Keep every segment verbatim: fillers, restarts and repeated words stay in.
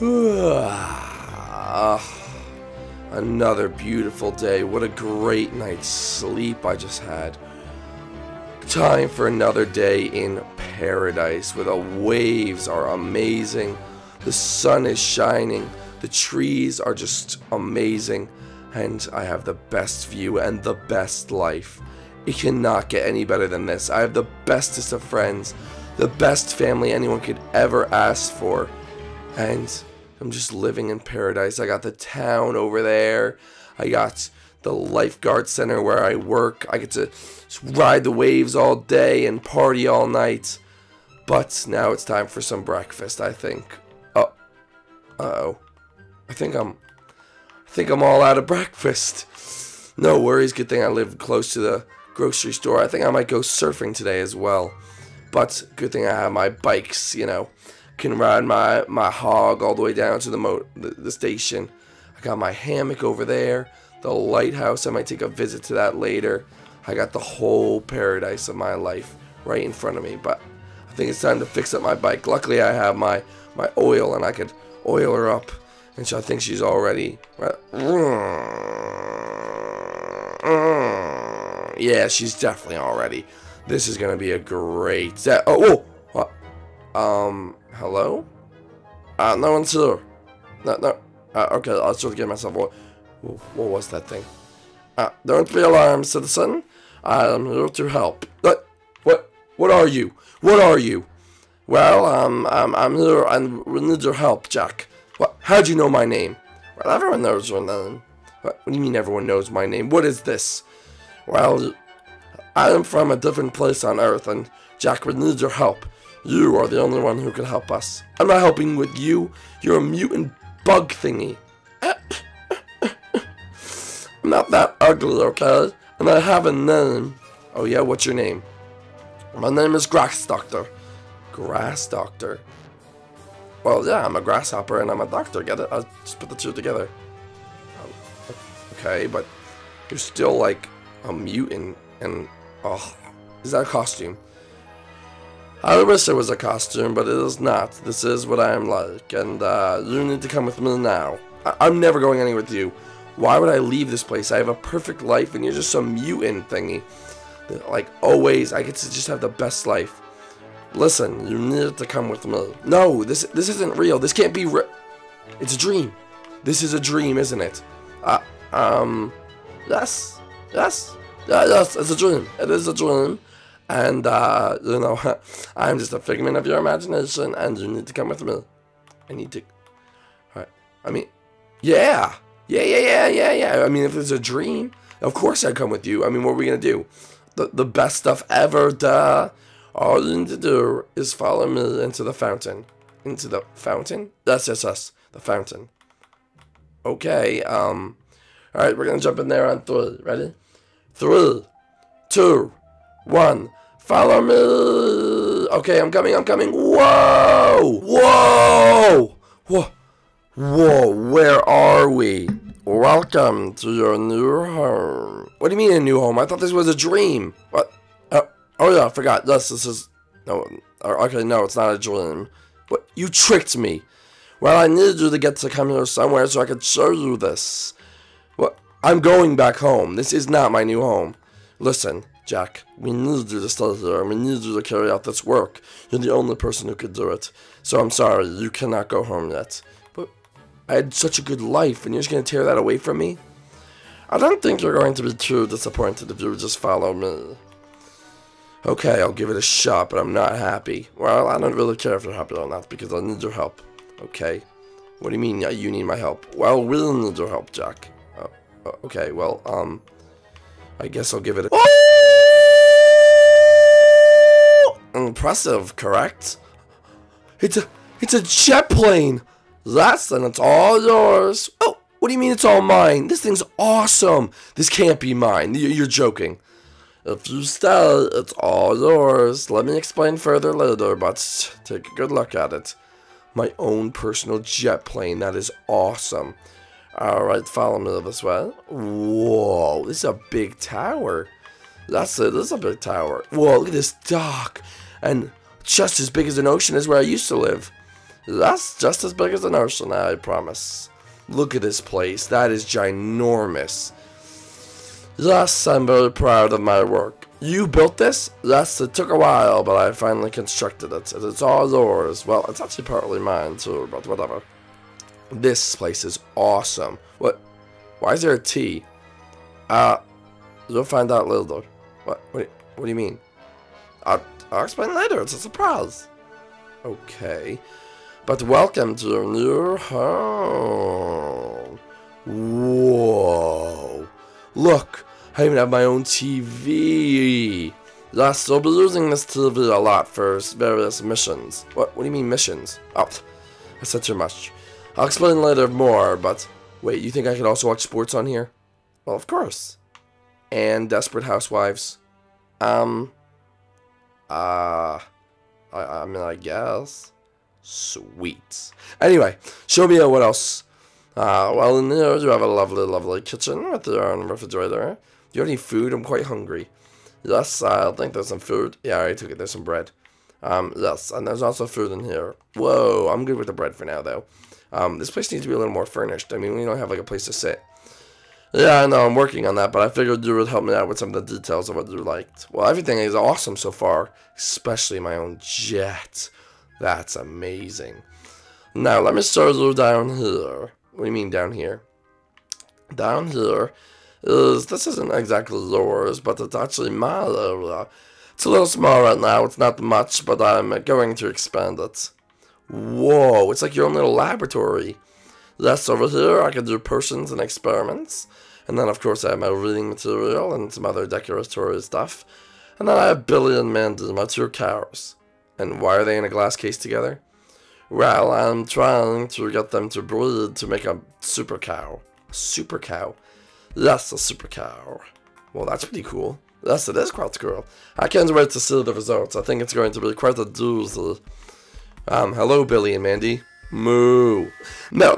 Another beautiful day. What a great night's sleep I just had. Time for another day in paradise where the waves are amazing. The sun is shining. The trees are just amazing. And I have the best view and the best life. It cannot get any better than this. I have the bestest of friends, the best family anyone could ever ask for. And I'm just living in paradise. I got the town over there. I got the lifeguard center where I work. I get to ride the waves all day and party all night. But now it's time for some breakfast, I think. Oh. Uh-oh. I think I'm... I think I'm all out of breakfast. No worries. Good thing I live close to the grocery store. I think I might go surfing today as well. But good thing I have my bikes, you know. Can ride my, my hog all the way down to the, mo the, the station. I got my hammock over there. The lighthouse. I might take a visit to that later. I got the whole paradise of my life right in front of me. But I think it's time to fix up my bike. Luckily, I have my, my oil and I could oil her up. And so I think she's already... Yeah, she's definitely already. This is going to be a great... set. Oh, whoa! What? Um, hello? Uh, no one's here. No, no. Uh, okay, I'll sort of get myself... What, what was that thing? Uh, don't be alarmed, citizen. I'm here to help. What? What? What are you? What are you? Well, um, I'm, I'm here and we need your help, Jack. What? How'd you know my name? Well, everyone knows your name. What, what do you mean everyone knows my name? What is this? Well, I am from a different place on Earth, and Jack, we need your help. You are the only one who can help us. I'm not helping with you. You're a mutant bug thingy. I'm not that ugly, okay? And I have a name. Oh yeah, what's your name? My name is Grass Doctor. Grass Doctor. Well, yeah, I'm a grasshopper and I'm a doctor, get it? I'll just put the two together. Um, okay, but you're still like a mutant and, oh, is that a costume? I wish it was a costume, but it is not. This is what I am like, and uh, you need to come with me now. I I'm never going anywhere with you. Why would I leave this place? I have a perfect life and you're just some mutant thingy. Like, always, I get to just have the best life. Listen, you need to come with me. No, this this isn't real. This can't be real. It's a dream. This is a dream, isn't it? Uh, um, yes, yes, yeah, yes, it's a dream. It is a dream. And, uh, you know, I'm just a figment of your imagination, and you need to come with me. I need to... Alright, I mean, yeah. Yeah, yeah, yeah, yeah, yeah. I mean, if it's a dream, of course I'd come with you. I mean, what are we going to do? The, the best stuff ever, duh. All you need to do is follow me into the fountain. Into the fountain? Yes, yes, yes. The fountain. Okay, um... Alright, we're gonna jump in there on three. Ready? Three, two, one. Follow me! Okay, I'm coming, I'm coming. Whoa! Whoa! Whoa! Whoa, where are we? Welcome to your new home. What do you mean a new home? I thought this was a dream. What? Oh yeah, I forgot. Yes, this is... No, okay, no, it's not a dream. What? You tricked me. Well, I needed you to get to come here somewhere so I could show you this. What? I'm going back home. This is not my new home. Listen, Jack, we need you to stay here, and we need you to carry out this work. You're the only person who could do it. So I'm sorry, you cannot go home yet. But I had such a good life, and you're just going to tear that away from me? I don't think you're going to be too disappointed if you just follow me. Okay, I'll give it a shot, but I'm not happy. Well, I don't really care if you're happy or not, because I need your help. Okay. What do you mean you need my help? Well, we'll need your help, Jack. Oh, okay, well, um... I guess I'll give it a... Oh! Impressive, correct? It's a... It's a jet plane! Yes, and it's all yours. Oh, what do you mean it's all mine? This thing's awesome! This can't be mine. You're joking. If you stay, it's all yours. Let me explain further later, but take a good look at it. My own personal jet plane. That is awesome. Alright, follow me this way. Whoa, this is a big tower. That's it, this is a big tower. Whoa, look at this dock. And just as big as an ocean is where I used to live. That's just as big as an arsenal, I promise. Look at this place. That is ginormous. Yes, I'm very proud of my work. You built this? Yes, it took a while, but I finally constructed it. And it's all yours. Well, it's actually partly mine, too, but whatever. This place is awesome. What? Why is there a T? Uh, you'll find out later. What? What, what do you mean? I'll, I'll explain later. It's a surprise. Okay. But welcome to your new home. Whoa. Look, I even have my own T V. Yes, I'll be using this T V a lot for various missions. What, what do you mean missions? Oh, I said too much. I'll explain later more, but... Wait, you think I could also watch sports on here? Well, of course. And Desperate Housewives. Um... Uh... I, I mean, I guess... Sweet. Anyway, show me what else. Uh, well, in here you have a lovely, lovely kitchen with your own refrigerator. Do you have any food? I'm quite hungry. Yes, I think there's some food. Yeah, I already took it. There's some bread. Um, yes, and there's also food in here. Whoa, I'm good with the bread for now, though. Um, this place needs to be a little more furnished. I mean, we don't have, like, a place to sit. Yeah, I know, I'm working on that, but I figured you would help me out with some of the details of what you liked. Well, everything is awesome so far, especially my own jet. That's amazing. Now, let me show you down here. What do you mean down here? Down here is, this isn't exactly yours, but it's actually my area. It's a little small right now, it's not much, but I'm going to expand it. Whoa, it's like your own little laboratory. Yes, over here I can do potions and experiments. And then, of course, I have my reading material and some other decoratory stuff. And then I have Billy and Mandy, my two cows. And why are they in a glass case together? Well, I'm trying to get them to breed to make a super cow. Super cow. Yes, a super cow. Well, that's pretty cool. Yes, it is quite cool. I can't wait to see the results. I think it's going to be quite a doozy. Um, hello, Billy and Mandy. Moo. No.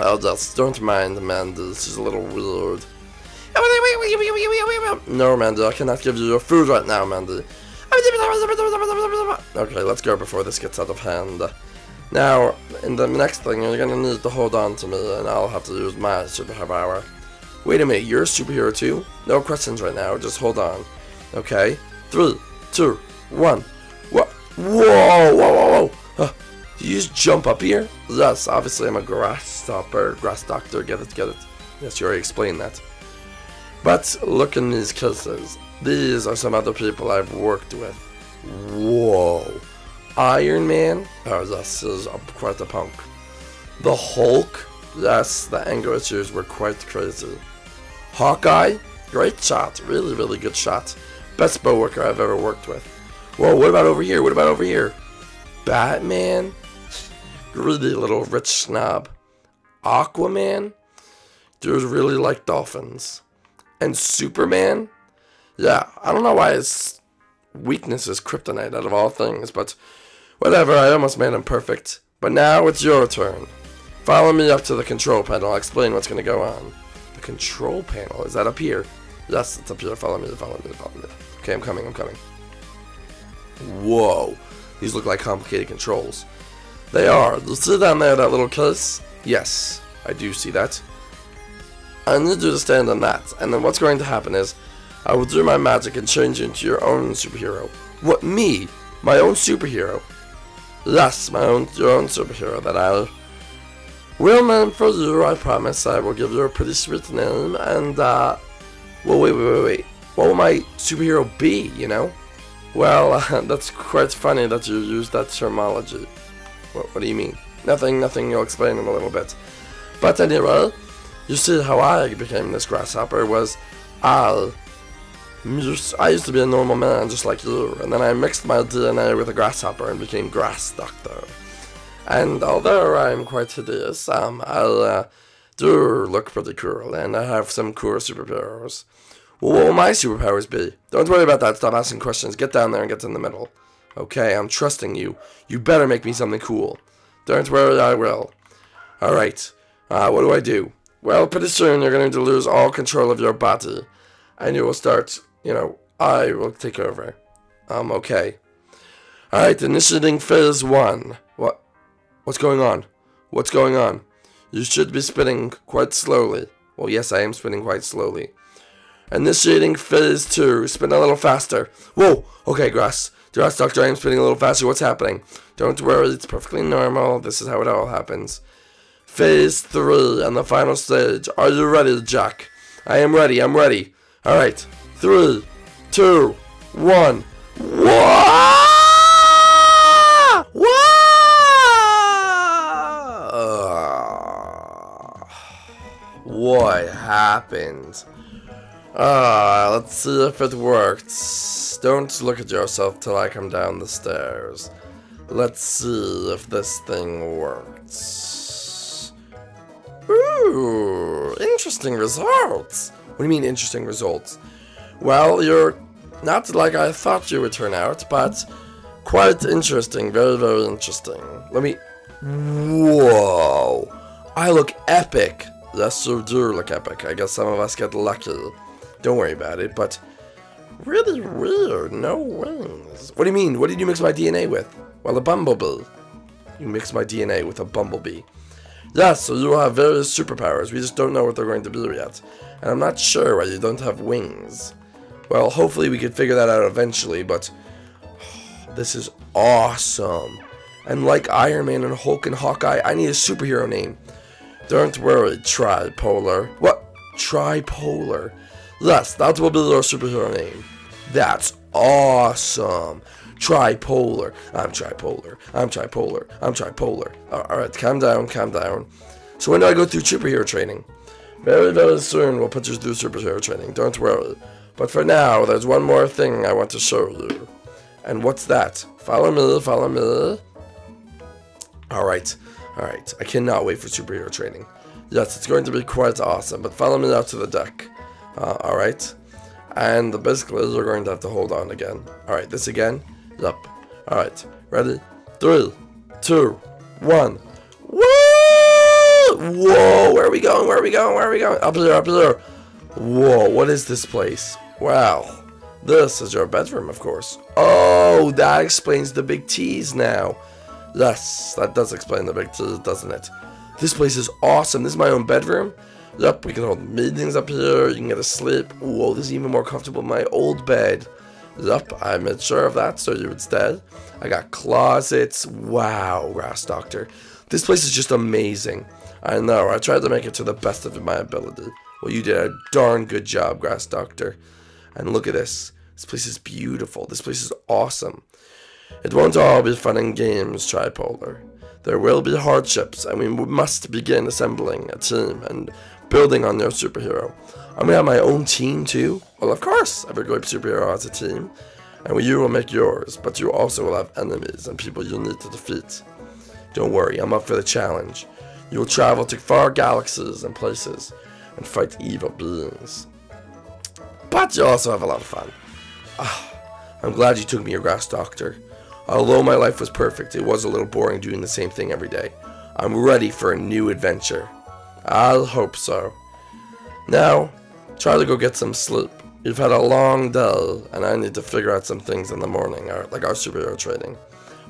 Oh, just don't mind Mandy. She's a little weird. No, Mandy, I cannot give you your food right now, Mandy. Okay, let's go before this gets out of hand. Now, in the next thing, you're gonna need to hold on to me, and I'll have to use my superpower. Wait a minute, you're a superhero too? No questions right now, just hold on. Okay, three, two, one. Whoa, whoa, whoa, whoa! Huh. You just jump up here? Yes, obviously I'm a grass doctor. Grass doctor, get it, get it. Yes, you already explained that. But look in these kisses. These are some other people I've worked with. Whoa. Iron Man? Oh, this is quite a punk. The Hulk? Yes, the anger issues were quite crazy. Hawkeye? Great shot. Really, really good shot. Best bow worker I've ever worked with. Whoa, what about over here? What about over here? Batman? Greedy little rich snob. Aquaman? Dude really like dolphins. And Superman? Yeah, I don't know why his weakness is kryptonite out of all things, but whatever, I almost made him perfect. But now it's your turn. Follow me up to the control panel, I'll explain what's going to go on. The control panel, is that up here? Yes, it's up here, follow me, follow me, follow me. Okay, I'm coming, I'm coming. Whoa, these look like complicated controls. They are. You see down there that little case? Yes, I do see that. I need you to stand on that, and then what's going to happen is, I will do my magic and change you into your own superhero. What, me? My own superhero? Yes, my own, your own superhero that I will name for you, I promise. I will give you a pretty sweet name, and, uh, well, wait, wait, wait, wait. What will my superhero be, you know? Well, uh, that's quite funny that you use that terminology. What, what do you mean? Nothing, nothing, you'll explain in a little bit. But anyway, you see how I became this grasshopper was, I'll... I used to be a normal man just like you, and then I mixed my D N A with a grasshopper and became Grass Doctor. And although I'm quite hideous, um, I uh, do look pretty cool, and I have some cool superpowers. Well, what will my superpowers be? Don't worry about that, stop asking questions, get down there and get in the middle. Okay, I'm trusting you. You better make me something cool. Don't worry, I will. Alright, uh, what do I do? Well, pretty soon you're going to lose all control of your body, and you will start... You know, I will take over. Um, okay. Alright, initiating phase one. What? What's going on? What's going on? You should be spinning quite slowly. Well, yes, I am spinning quite slowly. Initiating phase two. Spin a little faster. Whoa! Okay, Grass. Grass Doctor, I am spinning a little faster. What's happening? Don't worry, it's perfectly normal. This is how it all happens. Phase three and the final stage. Are you ready, Jack? I am ready, I'm ready. Alright. Three, two, one. What? What happened? Ah, let's see if it works. Don't look at yourself till I come down the stairs. Let's see if this thing works. Ooh, interesting results. What do you mean interesting results? Well, you're not like I thought you would turn out, but quite interesting, very, very interesting. Let me... Whoa! I look epic! Yes, you do look epic. I guess some of us get lucky. Don't worry about it, but... Really weird. No wings. What do you mean? What did you mix my D N A with? Well, a bumblebee. You mixed my D N A with a bumblebee. Yes, so you have various superpowers. We just don't know what they're going to be yet. And I'm not sure why you don't have wings. Well, hopefully we could figure that out eventually, but... This is awesome. And like Iron Man and Hulk and Hawkeye, I need a superhero name. Don't worry, Tripolar. What? Tripolar. Yes, that will be your superhero name. That's awesome. Tripolar. I'm Tripolar. I'm Tripolar. I'm Tripolar. Alright, calm down, calm down. So when do I go through superhero training? Very, very soon we'll put you through superhero training. Don't worry. But for now, there's one more thing I want to show you. And what's that? Follow me, follow me. Alright. Alright, I cannot wait for superhero training. Yes, it's going to be quite awesome, but follow me out to the deck. Uh, Alright. And basically, you're going to have to hold on again. Alright, this again. Yup. Alright, ready? Three, two, one. Woo! Whoa, where are we going? Where are we going? Where are we going? Up here, up here. Whoa, what is this place? Wow. This is your bedroom, of course. Oh, that explains the big T's now. Yes, that does explain the big T, doesn't it? This place is awesome. This is my own bedroom. Yep, we can hold meetings up here. You can get a sleep. Whoa, this is even more comfortable than my old bed. Yep, I made sure of that so you would stay. I got closets. Wow, Grass Doctor. This place is just amazing. I know, I tried to make it to the best of my ability. Well, you did a darn good job, Grass Doctor. And look at this. This place is beautiful. This place is awesome. It won't all be fun and games, Tripolar. There will be hardships, and we must begin assembling a team and building on your superhero. I'm gonna have my own team too. Well, of course, every great superhero has a team, and you will make yours. But you also will have enemies and people you need to defeat. Don't worry, I'm up for the challenge. You will travel to far galaxies and places and fight evil beings. But you also have a lot of fun. Ah, I'm glad you took me, your Grass Doctor. Although my life was perfect, it was a little boring doing the same thing every day. I'm ready for a new adventure. I'll hope so. Now, try to go get some sleep. You've had a long day, and I need to figure out some things in the morning, or like our superhero training.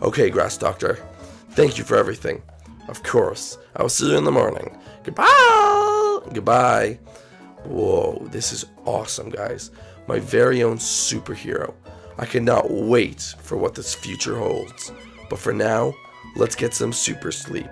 Okay, Grass Doctor. Thank you for everything. Of course. I will see you in the morning. Goodbye! Goodbye. Whoa, this is awesome, guys. My very own superhero. I cannot wait for what this future holds. But for now, let's get some super sleep.